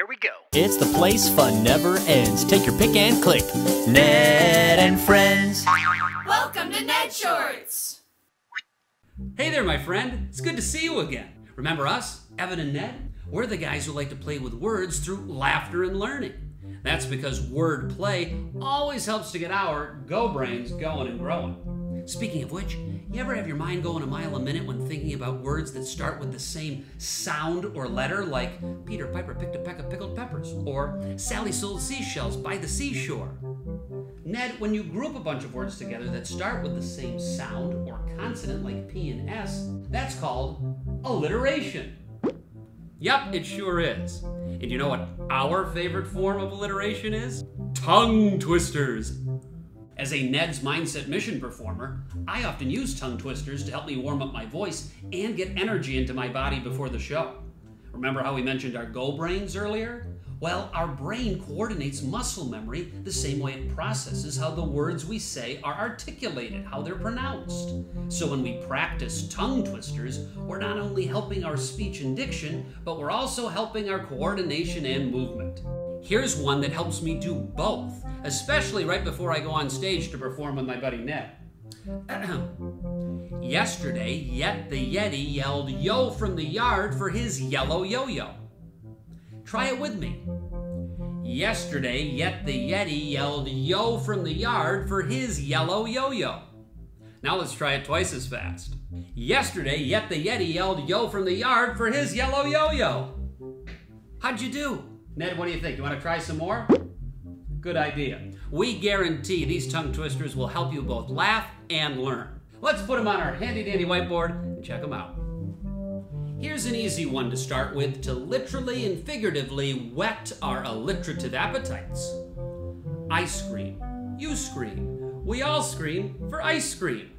Here we go. It's the place fun never ends. Take your pick and click. Ned and Friends. Welcome to Ned Shorts. Hey there, my friend. It's good to see you again. Remember us, Evan and Ned? We're the guys who like to play with words through laughter and learning. That's because word play always helps to get our go brains going and growing. Speaking of which, you ever have your mind going a mile a minute when thinking about words that start with the same sound or letter, like Peter Piper picked a peck of pickled peppers, or Sally sold seashells by the seashore? Ned, when you group a bunch of words together that start with the same sound or consonant, like P and S, that's called alliteration. Yep, it sure is. And you know what our favorite form of alliteration is? Tongue twisters. As a Ned's Mindset Mission performer, I often use tongue twisters to help me warm up my voice and get energy into my body before the show. Remember how we mentioned our go brains earlier? Well, our brain coordinates muscle memory the same way it processes how the words we say are articulated, how they're pronounced. So when we practice tongue twisters, we're not only helping our speech and diction, but we're also helping our coordination and movement. Here's one that helps me do both, especially right before I go on stage to perform with my buddy Ned. Yesterday, Yet the Yeti yelled yo from the yard for his yellow yo-yo. Try it with me. Yesterday, Yet the Yeti yelled yo from the yard for his yellow yo-yo. Now let's try it twice as fast. Yesterday, Yet the Yeti yelled yo from the yard for his yellow yo-yo. How'd you do? Ned, what do you think? You want to try some more? Good idea. We guarantee these tongue twisters will help you both laugh and learn. Let's put them on our handy-dandy whiteboard and check them out. Here's an easy one to start with to literally and figuratively whet our alliterative appetites. Ice cream. You scream. We all scream for ice cream.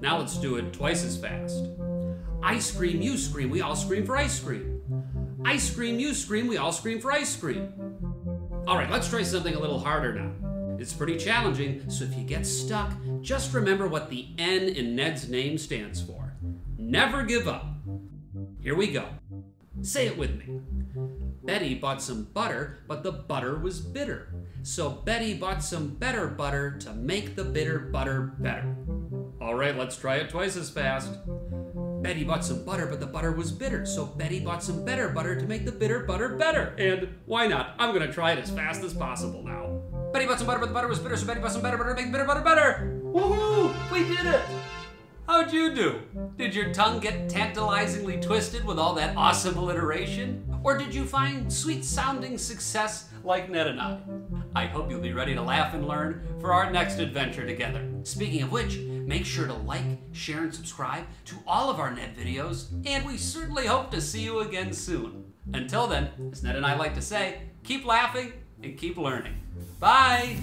Now let's do it twice as fast. Ice cream, you scream, we all scream for ice cream. Ice cream, you scream, we all scream for ice cream. All right, let's try something a little harder now. It's pretty challenging, so if you get stuck, just remember what the N in Ned's name stands for. Never give up. Here we go. Say it with me. Betty bought some butter, but the butter was bitter. So Betty bought some better butter to make the bitter butter better. All right, let's try it twice as fast. Betty bought some butter, but the butter was bitter. So Betty bought some better butter to make the bitter butter better. And why not? I'm gonna try it as fast as possible now. Betty bought some butter, but the butter was bitter. So Betty bought some better butter to make the bitter butter better. Woohoo, we did it. How'd you do? Did your tongue get tantalizingly twisted with all that awesome alliteration? Or did you find sweet-sounding success like Ned and I? I hope you'll be ready to laugh and learn for our next adventure together. Speaking of which, make sure to like, share, and subscribe to all of our Ned videos, and we certainly hope to see you again soon. Until then, as Ned and I like to say, keep laughing and keep learning. Bye!